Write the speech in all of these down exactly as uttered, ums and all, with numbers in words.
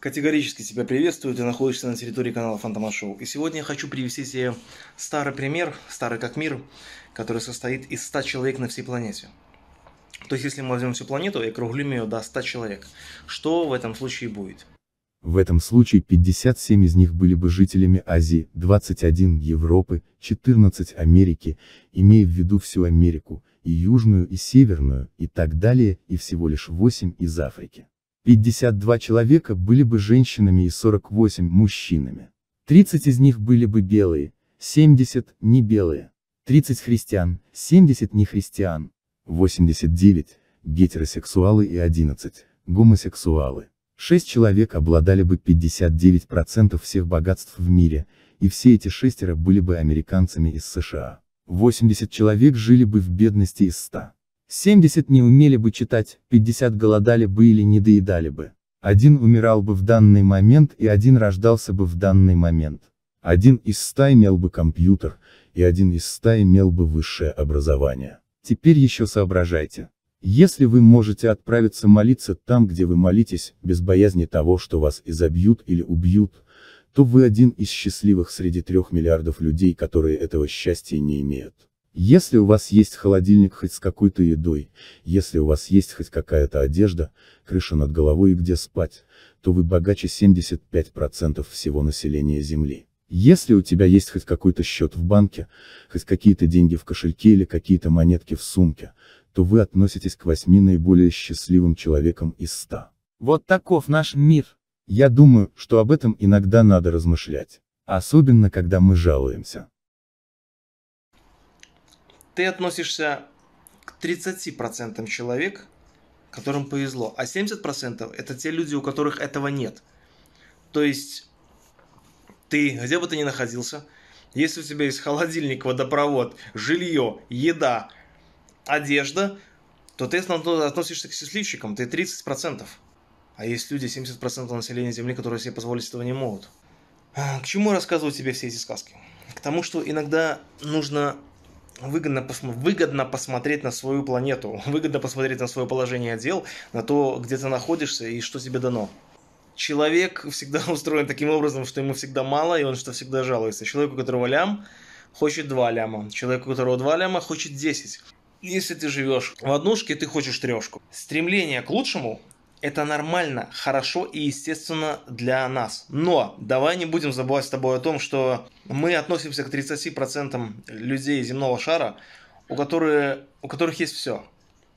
Категорически тебя приветствую, ты находишься на территории канала Фантомас Шоу. И сегодня я хочу привести тебе старый пример, старый как мир, который состоит из ста человек на всей планете. То есть, если мы возьмем всю планету и округлим ее до ста человек, что в этом случае будет? В этом случае пятьдесят семь из них были бы жителями Азии, двадцать один Европы, четырнадцать Америки, имея в виду всю Америку, и Южную, и Северную, и так далее, и всего лишь восемь из Африки. пятьдесят два человека были бы женщинами и сорок восемь мужчинами. тридцать из них были бы белые, семьдесят – не белые, тридцать христиан, семьдесят – не христиан, восемьдесят девять – гетеросексуалы и одиннадцать – гомосексуалы. шесть человек обладали бы пятьдесят девять процентов всех богатств в мире, и все эти шестеро были бы американцами из США. восемьдесят человек жили бы в бедности из ста. семьдесят не умели бы читать, пятьдесят голодали бы или не доедали бы. Один умирал бы в данный момент и один рождался бы в данный момент. Один из ста имел бы компьютер, и один из ста имел бы высшее образование. Теперь еще соображайте. Если вы можете отправиться молиться там, где вы молитесь, без боязни того, что вас изобьют или убьют, то вы один из счастливых среди трех миллиардов людей, которые этого счастья не имеют. Если у вас есть холодильник хоть с какой-то едой, если у вас есть хоть какая-то одежда, крыша над головой и где спать, то вы богаче семидесяти пяти процентов всего населения Земли. Если у тебя есть хоть какой-то счет в банке, хоть какие-то деньги в кошельке или какие-то монетки в сумке, то вы относитесь к восьми наиболее счастливым человекам из ста. Вот таков наш мир. Я думаю, что об этом иногда надо размышлять. Особенно, когда мы жалуемся. Ты относишься к тридцати процентам человек, которым повезло, а семьдесят процентов это те люди, у которых этого нет. То есть, ты, где бы ты ни находился, если у тебя есть холодильник, водопровод, жилье, еда, одежда, то ты относишься к счастливчикам, ты тридцать процентов. А есть люди, семьдесят процентов населения Земли, которые себе позволить этого не могут. К чему рассказываю тебе все эти сказки? К тому, что иногда нужно... Выгодно, посм... выгодно посмотреть на свою планету, выгодно посмотреть на свое положение дел, на то, где ты находишься и что тебе дано. Человек всегда устроен таким образом, что ему всегда мало, и он что всегда жалуется. Человек, у которого лям, хочет два ляма. Человек, у которого два ляма, хочет десять. Если ты живешь в однушке, ты хочешь трешку. Стремление к лучшему – это нормально, хорошо и естественно для нас. Но давай не будем забывать с тобой о том, что мы относимся к тридцати процентам людей земного шара, у, которые, у которых есть все.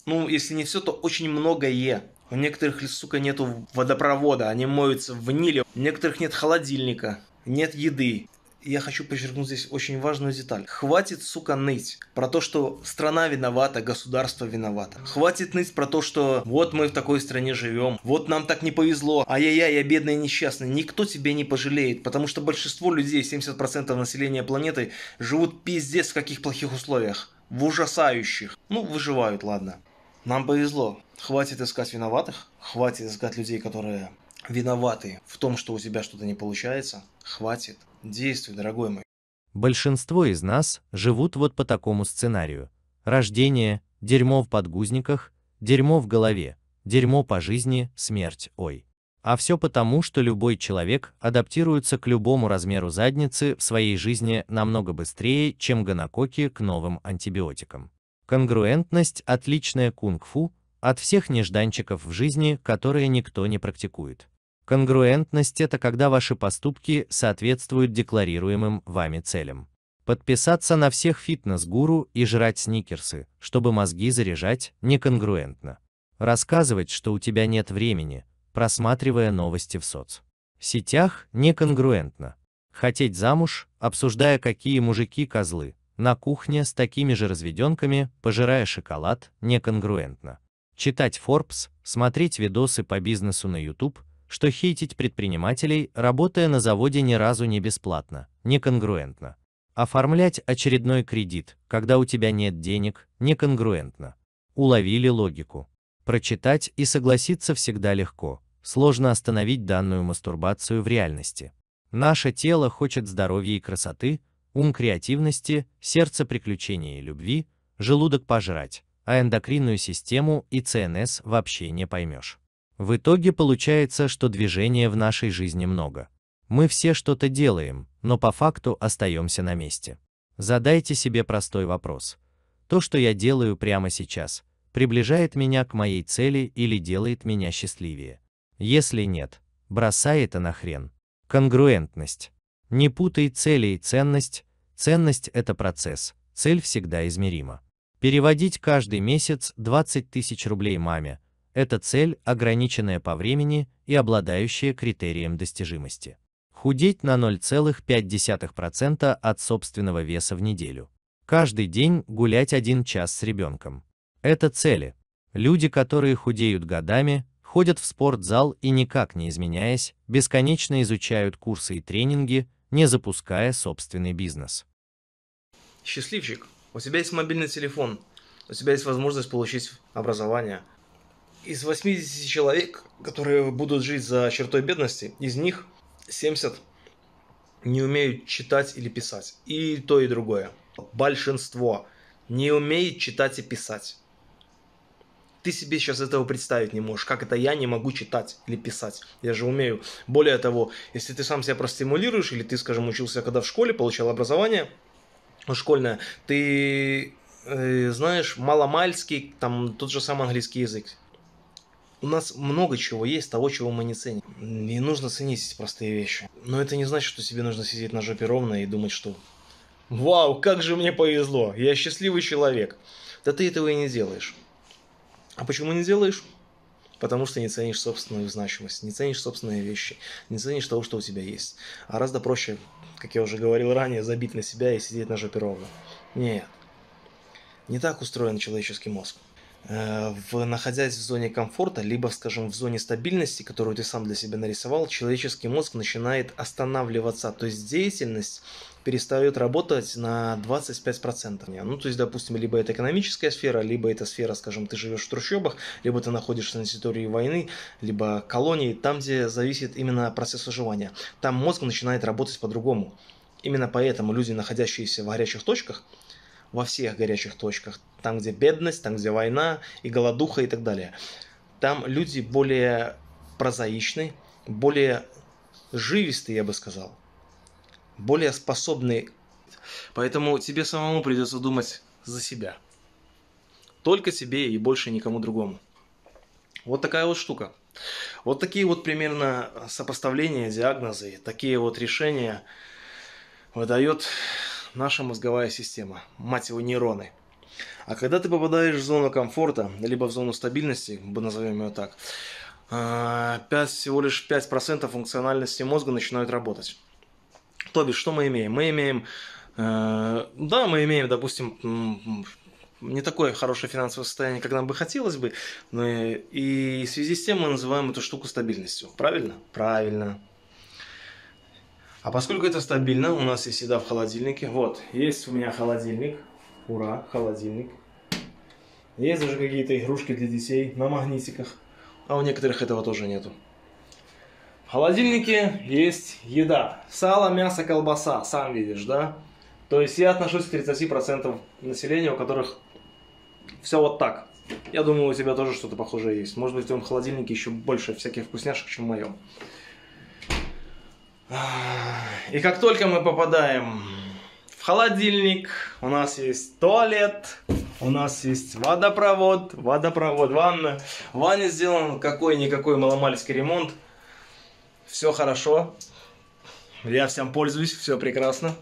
Ну, если не все, то очень многое. У некоторых, сука, нету водопровода, они моются в Ниле. У некоторых нет холодильника, нет еды. Я хочу подчеркнуть здесь очень важную деталь. Хватит, сука, ныть про то, что страна виновата, государство виновато. Хватит ныть про то, что вот мы в такой стране живем, вот нам так не повезло, ай-яй-яй, я бедный и несчастный. Никто тебе не пожалеет, потому что большинство людей, семьдесят процентов населения планеты, живут пиздец в каких плохих условиях, в ужасающих. Ну, выживают, ладно. Нам повезло. Хватит искать виноватых, хватит искать людей, которые виноваты в том, что у тебя что-то не получается. Хватит. Действуй, дорогой мой. Большинство из нас живут вот по такому сценарию. Рождение, дерьмо в подгузниках, дерьмо в голове, дерьмо по жизни, смерть, ой. А все потому, что любой человек адаптируется к любому размеру задницы в своей жизни намного быстрее, чем гонококи к новым антибиотикам. Конгруентность – отличная кунг-фу от всех нежданчиков в жизни, которые никто не практикует. Конгруентность – это когда ваши поступки соответствуют декларируемым вами целям. Подписаться на всех фитнес-гуру и жрать сникерсы, чтобы мозги заряжать, неконгруентно. Рассказывать, что у тебя нет времени, просматривая новости в соцсетях, неконгруентно. Хотеть замуж, обсуждая, какие мужики козлы, на кухне с такими же разведенками, пожирая шоколад, неконгруентно. Читать Forbes, смотреть видосы по бизнесу на YouTube, что хейтить предпринимателей, работая на заводе ни разу не бесплатно, неконгруентно. Оформлять очередной кредит, когда у тебя нет денег, неконгруентно. Уловили логику. Прочитать и согласиться всегда легко, сложно остановить данную мастурбацию в реальности. Наше тело хочет здоровья и красоты, ум креативности, сердце приключений и любви, желудок пожрать, а эндокринную систему и ЦНС вообще не поймешь. В итоге получается, что движения в нашей жизни много. Мы все что-то делаем, но по факту остаемся на месте. Задайте себе простой вопрос. То, что я делаю прямо сейчас, приближает меня к моей цели или делает меня счастливее? Если нет, бросай это нахрен. Конгруентность. Не путай цели и ценность. Ценность – это процесс, цель всегда измерима. Переводить каждый месяц двадцать тысяч рублей маме – это цель, ограниченная по времени и обладающая критерием достижимости. Худеть на ноль целых пять десятых процента от собственного веса в неделю. Каждый день гулять один час с ребенком. Это цели. Люди, которые худеют годами, ходят в спортзал и никак не изменяясь, бесконечно изучают курсы и тренинги, не запуская собственный бизнес. Счастливчик, у тебя есть мобильный телефон, у тебя есть возможность получить образование. Из восьмидесяти человек, которые будут жить за чертой бедности, из них семьдесят не умеют читать или писать. И то, и другое. Большинство не умеет читать и писать. Ты себе сейчас этого представить не можешь. Как это я не могу читать или писать? Я же умею. Более того, если ты сам себя простимулируешь, или ты, скажем, учился, когда в школе, получал образование школьное, ты э, знаешь маломальский, там тот же самый английский язык. У нас много чего есть, того, чего мы не ценим. И нужно ценить эти простые вещи. Но это не значит, что тебе нужно сидеть на жопе ровно и думать, что «Вау, как же мне повезло! Я счастливый человек!» Да ты этого и не делаешь. А почему не делаешь? Потому что не ценишь собственную значимость, не ценишь собственные вещи, не ценишь того, что у тебя есть. А гораздо проще, как я уже говорил ранее, забить на себя и сидеть на жопе ровно. Нет. Не так устроен человеческий мозг. В, находясь в зоне комфорта, либо, скажем, в зоне стабильности, которую ты сам для себя нарисовал, человеческий мозг начинает останавливаться. То есть деятельность перестает работать на двадцать пять процентов. Ну, то есть, допустим, либо это экономическая сфера, либо это сфера, скажем, ты живешь в трущобах, либо ты находишься на территории войны, либо колонии, там, где зависит именно процесс выживания. Там мозг начинает работать по-другому. Именно поэтому люди, находящиеся в горячих точках, во всех горячих точках, там, где бедность, там, где война и голодуха и так далее. Там люди более прозаичны, более живистые, я бы сказал, более способны. Поэтому тебе самому придется думать за себя. Только себе и больше никому другому. Вот такая вот штука. Вот такие вот примерно сопоставления, диагнозы, такие вот решения выдает наша мозговая система, мать его, нейроны. А когда ты попадаешь в зону комфорта, либо в зону стабильности, назовем ее так, пять, всего лишь пять процентов функциональности мозга начинают работать. То бишь, что мы имеем? Мы имеем, э, да, мы имеем, допустим, не такое хорошее финансовое состояние, как нам бы хотелось бы, но и, и в связи с тем мы называем эту штуку стабильностью. Правильно? Правильно. А поскольку это стабильно, у нас есть еда в холодильнике. Вот, есть у меня холодильник. Ура, холодильник. Есть даже какие-то игрушки для детей на магнитиках. А у некоторых этого тоже нету. В холодильнике есть еда. Сало, мясо, колбаса. Сам видишь, да? То есть я отношусь к тридцати процентам населения, у которых все вот так. Я думаю, у тебя тоже что-то похожее есть. Может быть, в твоем холодильнике еще больше всяких вкусняшек, чем в моем. И как только мы попадаем в холодильник, у нас есть туалет, у нас есть водопровод, водопровод, ванна. В ванне сделан какой-никакой маломальский ремонт. Все хорошо. Я всем пользуюсь, все прекрасно.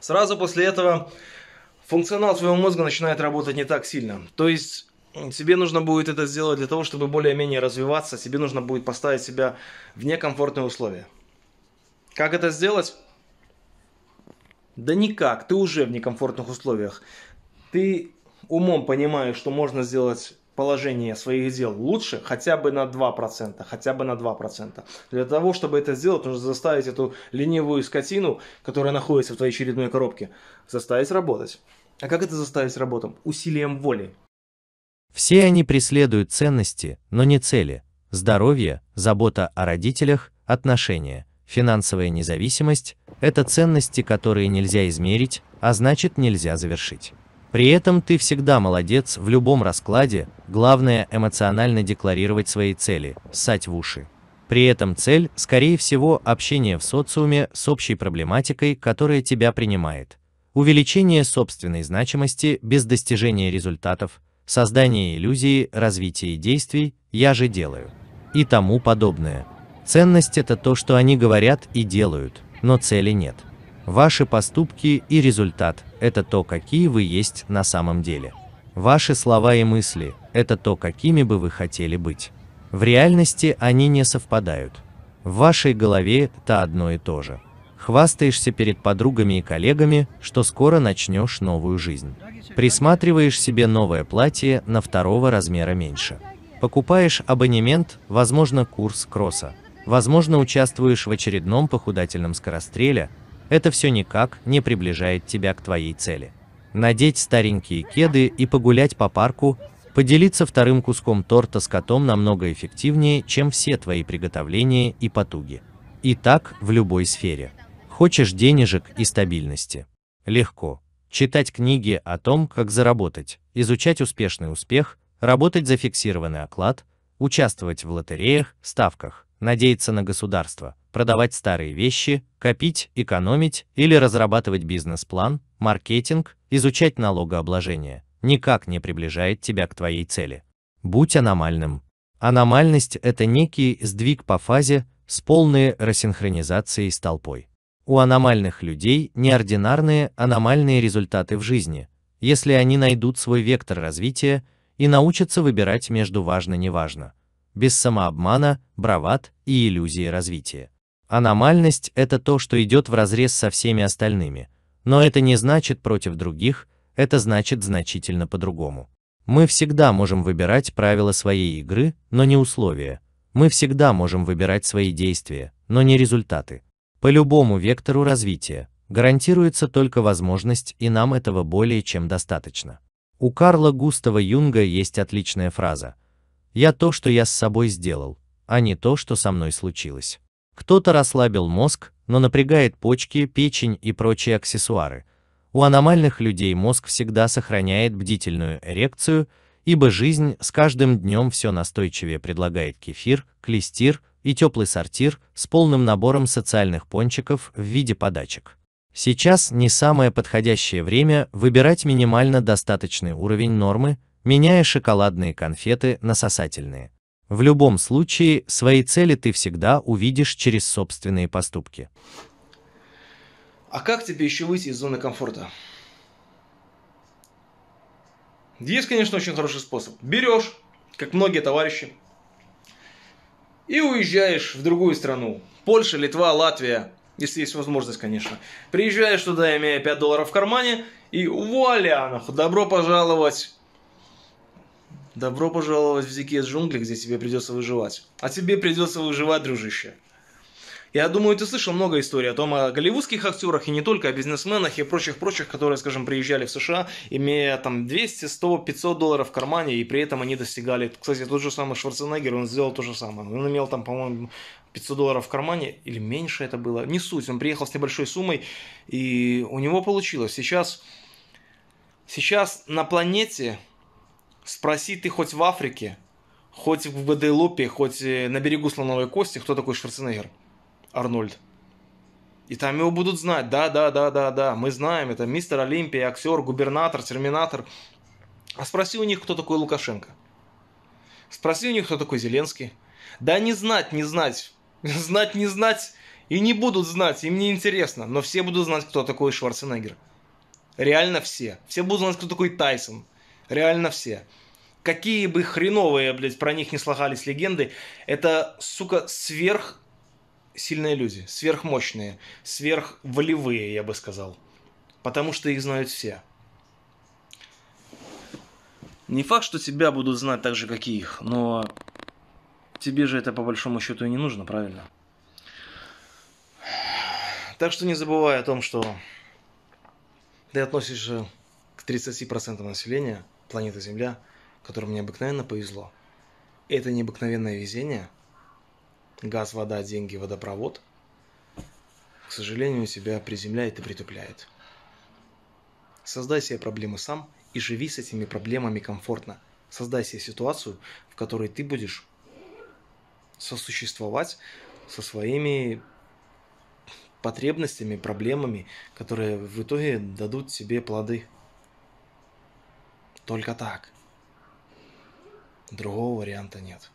Сразу после этого функционал твоего мозга начинает работать не так сильно. То есть тебе нужно будет это сделать для того, чтобы более-менее развиваться. Тебе нужно будет поставить себя в некомфортные условия. Как это сделать? Да никак, ты уже в некомфортных условиях. Ты умом понимаешь, что можно сделать положение своих дел лучше хотя бы на два процента, хотя бы на два процента. Для того, чтобы это сделать, нужно заставить эту ленивую скотину, которая находится в твоей очередной коробке, заставить работать. А как это заставить работать? Усилием воли. Все они преследуют ценности, но не цели. Здоровье, забота о родителях, отношения. Финансовая независимость – это ценности, которые нельзя измерить, а значит нельзя завершить. При этом ты всегда молодец в любом раскладе, главное эмоционально декларировать свои цели, ссать в уши. При этом цель, скорее всего, общение в социуме с общей проблематикой, которая тебя принимает. Увеличение собственной значимости без достижения результатов, создание иллюзии, развитие действий, я же делаю. И тому подобное. Ценность – это то, что они говорят и делают, но цели нет. Ваши поступки и результат – это то, какие вы есть на самом деле. Ваши слова и мысли – это то, какими бы вы хотели быть. В реальности они не совпадают. В вашей голове это одно и то же. Хвастаешься перед подругами и коллегами, что скоро начнешь новую жизнь. Присматриваешь себе новое платье на второго размера меньше. Покупаешь абонемент, возможно, курс кросса. Возможно, участвуешь в очередном похудательном скоростреле. Это все никак не приближает тебя к твоей цели. Надеть старенькие кеды и погулять по парку – поделиться вторым куском торта с котом намного эффективнее, чем все твои приготовления и потуги. И так в любой сфере. Хочешь денежек и стабильности? Легко. Читать книги о том, как заработать, изучать успешный успех, работать за фиксированный оклад, участвовать в лотереях, ставках, надеяться на государство, продавать старые вещи, копить, экономить или разрабатывать бизнес-план, маркетинг, изучать налогообложение. Никак не приближает тебя к твоей цели. Будь аномальным. Аномальность – это некий сдвиг по фазе с полной рассинхронизацией с толпой. У аномальных людей неординарные аномальные результаты в жизни, если они найдут свой вектор развития и научатся выбирать между важно-неважно, без самообмана, бравад и иллюзии развития. Аномальность – это то, что идет вразрез со всеми остальными, но это не значит против других, это значит значительно по-другому. Мы всегда можем выбирать правила своей игры, но не условия. Мы всегда можем выбирать свои действия, но не результаты. По любому вектору развития гарантируется только возможность, и нам этого более чем достаточно. У Карла Густава Юнга есть отличная фраза: «Я то, что я с собой сделал, а не то, что со мной случилось». Кто-то расслабил мозг, но напрягает почки, печень и прочие аксессуары. У аномальных людей мозг всегда сохраняет бдительную эрекцию, ибо жизнь с каждым днем все настойчивее предлагает кефир, клестир и теплый сортир с полным набором социальных пончиков в виде подачек. Сейчас не самое подходящее время выбирать минимально достаточный уровень нормы, меняя шоколадные конфеты на сосательные. В любом случае, свои цели ты всегда увидишь через собственные поступки. А как тебе еще выйти из зоны комфорта? Есть, конечно, очень хороший способ. Берешь, как многие товарищи, и уезжаешь в другую страну. Польша, Литва, Латвия, если есть возможность, конечно. Приезжаешь туда, имея пять долларов в кармане, и вуаля, нахуй, добро пожаловать. Добро пожаловать в дикие джунгли, где тебе придется выживать. А тебе придется выживать, дружище. Я думаю, ты слышал много историй о том, о голливудских актерах, и не только, о бизнесменах и прочих-прочих, которые, скажем, приезжали в США, имея там двести, сто, пятьсот долларов в кармане, и при этом они достигали... Кстати, тот же самый Шварценеггер, он сделал то же самое. Он имел там, по-моему, пятьсот долларов в кармане, или меньше это было, не суть. Он приехал с небольшой суммой, и у него получилось. Сейчас, сейчас на планете, спроси ты хоть в Африке, хоть в Гваделупе, хоть на берегу Слоновой Кости, кто такой Шварценеггер. Арнольд. И там его будут знать. Да, да, да, да, да. Мы знаем. Это мистер Олимпия, актер, губернатор, терминатор. А спроси у них, кто такой Лукашенко. Спроси у них, кто такой Зеленский. Да не знать, не знать. Знать, не знать. И не будут знать. Им не интересно. Но все будут знать, кто такой Шварценеггер. Реально все. Все будут знать, кто такой Тайсон. Реально все. Какие бы хреновые, блядь, про них не слагались легенды. Это, сука, сверх... сильные люди, сверхмощные, сверхволевые, я бы сказал. Потому что их знают все. Не факт, что тебя будут знать так же, как и их, но тебе же это по большому счету и не нужно, правильно? Так что не забывай о том, что ты относишься к тридцати процентам населения планеты Земля, которым необыкновенно повезло. Это необыкновенное везение. Газ, вода, деньги, водопровод, к сожалению, тебя приземляет и притупляет. Создай себе проблемы сам и живи с этими проблемами комфортно. Создай себе ситуацию, в которой ты будешь сосуществовать со своими потребностями, проблемами, которые в итоге дадут тебе плоды. Только так. Другого варианта нет.